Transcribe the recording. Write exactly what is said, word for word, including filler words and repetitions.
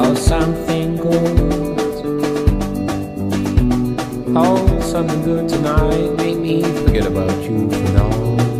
how something goes. Oh, something good tonight made me forget about you for now.